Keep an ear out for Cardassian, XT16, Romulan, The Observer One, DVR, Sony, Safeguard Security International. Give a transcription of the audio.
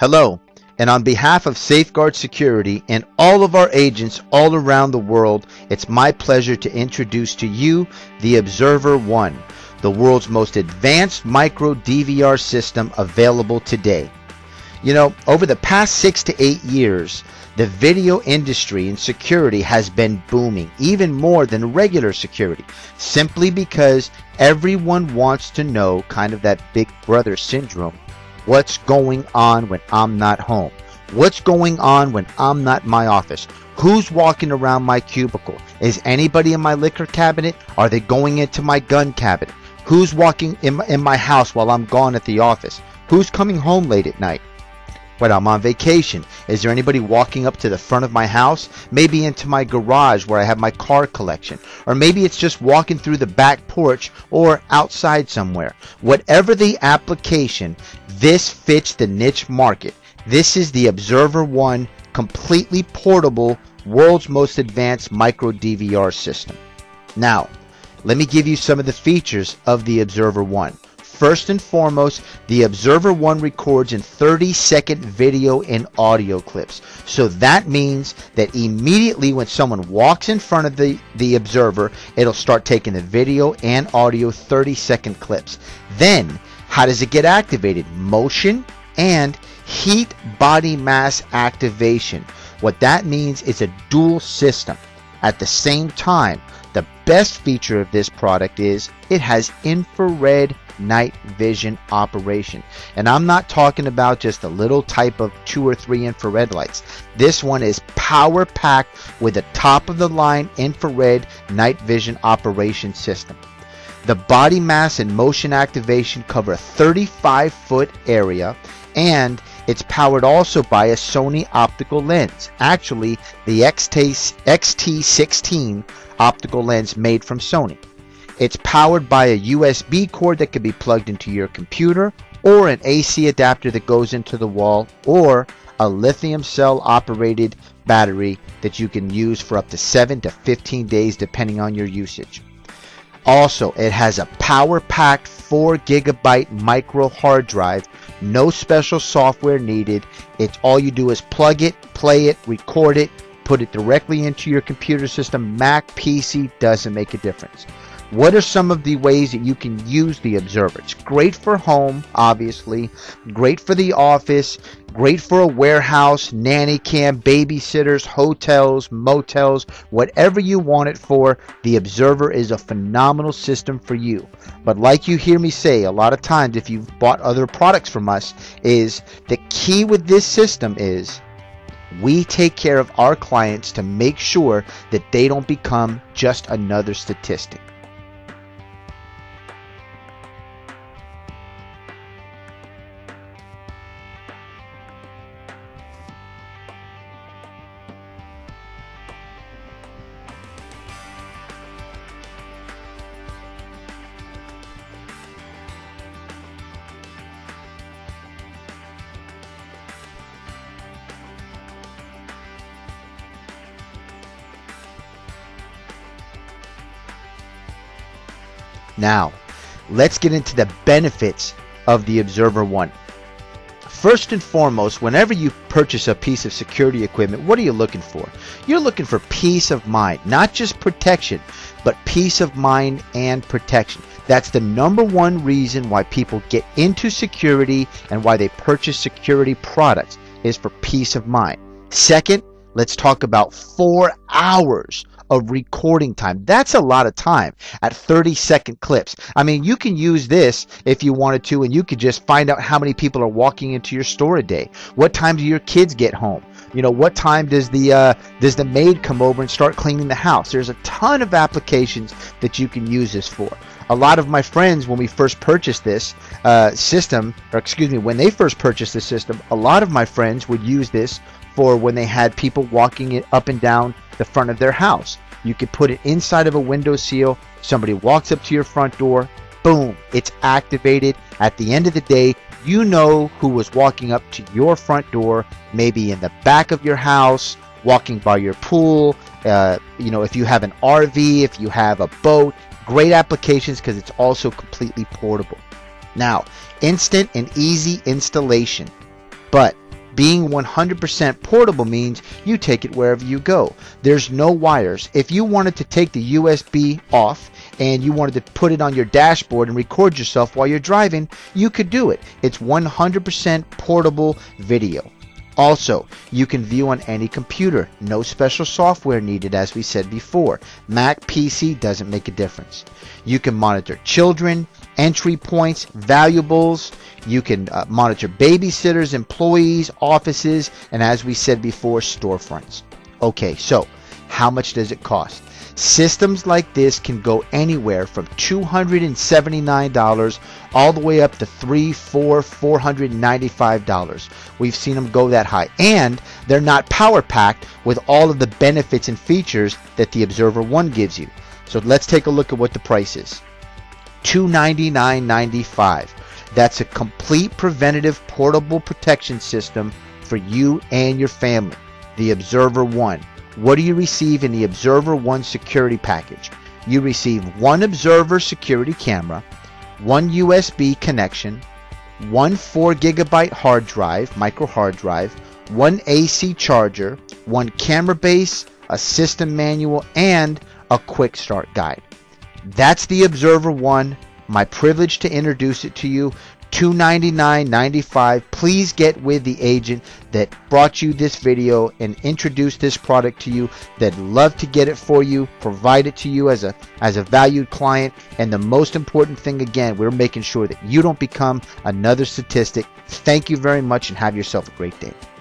Hello, and on behalf of Safeguard Security and all of our agents all around the world, it's my pleasure to introduce to you The Observer One, the world's most advanced micro DVR system available today. You know, over the past 6 to 8 years, the video industry and security has been booming, even more than regular security, simply because everyone wants to know, kind of that Big Brother syndrome, what's going on when I'm not home? What's going on when I'm not in my office? Who's walking around my cubicle? Is anybody in my liquor cabinet? Are they going into my gun cabinet? Who's walking in my house while I'm gone at the office? Who's coming home late at night when I'm on vacation? Is there anybody walking up to the front of my house? Maybe into my garage where I have my car collection. Or maybe it's just walking through the back porch or outside somewhere. Whatever the application, this fits the niche market. This is the Observer One, completely portable, world's most advanced micro DVR system. Now, let me give you some of the features of the Observer One. First and foremost, the Observer One records in 30-second video and audio clips. So that means that immediately when someone walks in front of the Observer, it'll start taking the video and audio 30-second clips. Then, how does it get activated? Motion and heat body mass activation. What that means is a dual system. At the same time, the best feature of this product is it has infrared night vision operation, and I'm not talking about just a little type of 2 or 3 infrared lights. This one is power packed with a top of the line infrared night vision operation system. The body mass and motion activation cover a 35-foot area, and it's powered also by a Sony optical lens, actually the XT16 optical lens made from Sony. It's powered by a USB cord that can be plugged into your computer, or an AC adapter that goes into the wall, or a lithium cell operated battery that you can use for up to 7 to 15 days depending on your usage. Also, it has a power-packed 4 GB micro hard drive, no special software needed. It's all you do is plug it, play it, record it, put it directly into your computer system, Mac, PC, doesn't make a difference. What are some of the ways that you can use the Observer? It's great for home, obviously, great for the office, great for a warehouse, nanny cam, babysitters, hotels, motels, whatever you want it for. The Observer is a phenomenal system for you. But like you hear me say a lot of times if you've bought other products from us, is the key with this system is we take care of our clients to make sure that they don't become just another statistic. Now, let's get into the benefits of the Observer One. First and foremost, whenever you purchase a piece of security equipment, what are you looking for? You're looking for peace of mind, not just protection, but peace of mind and protection. That's the #1 reason why people get into security and why they purchase security products, is for peace of mind. Second, let's talk about 4 hours of recording time. That's a lot of time at 30-second clips. I mean, you can use this if you wanted to, and you could just find out how many people are walking into your store a day. What time do your kids get home? You know, what time does the maid come over and start cleaning the house? There's a ton of applications that you can use this for. A lot of my friends, when we first purchased this system, or excuse me, when they first purchased this system, a lot of my friends would use this for when they had people walking it up and down the front of their house. You could put it inside of a window seal. Somebody walks up to your front door, boom, it's activated. At the end of the day, you know who was walking up to your front door, maybe in the back of your house, walking by your pool, you know, if you have an RV, if you have a boat. Great applications because it's also completely portable. Now, instant and easy installation, but Being 100% portable means you take it wherever you go. There's no wires. If you wanted to take the USB off and you wanted to put it on your dashboard and record yourself while you're driving, you could do it. It's 100% portable video. Also, you can view on any computer. No special software needed, as we said before. Mac, PC doesn't make a difference. You can monitor children, entry points, valuables. You can monitor babysitters, employees, offices, and as we said before, storefronts. Okay, so how much does it cost? Systems like this can go anywhere from $279 all the way up to $495. We've seen them go that high, and they're not power packed with all of the benefits and features that the Observer One gives you. So let's take a look at what the price is. $299.95. That's a complete preventative portable protection system for you and your family. The Observer One. What do you receive in the Observer One security package? You receive one Observer security camera, one USB connection, one 4GB hard drive, micro hard drive, one AC charger, one camera base, a system manual, and a quick start guide. That's the Observer One. My privilege to introduce it to you. $299.95. Please get with the agent that brought you this video and introduced this product to you. They'd love to get it for you, provide it to you as a valued client. And the most important thing, again, we're making sure that you don't become another statistic. Thank you very much and have yourself a great day.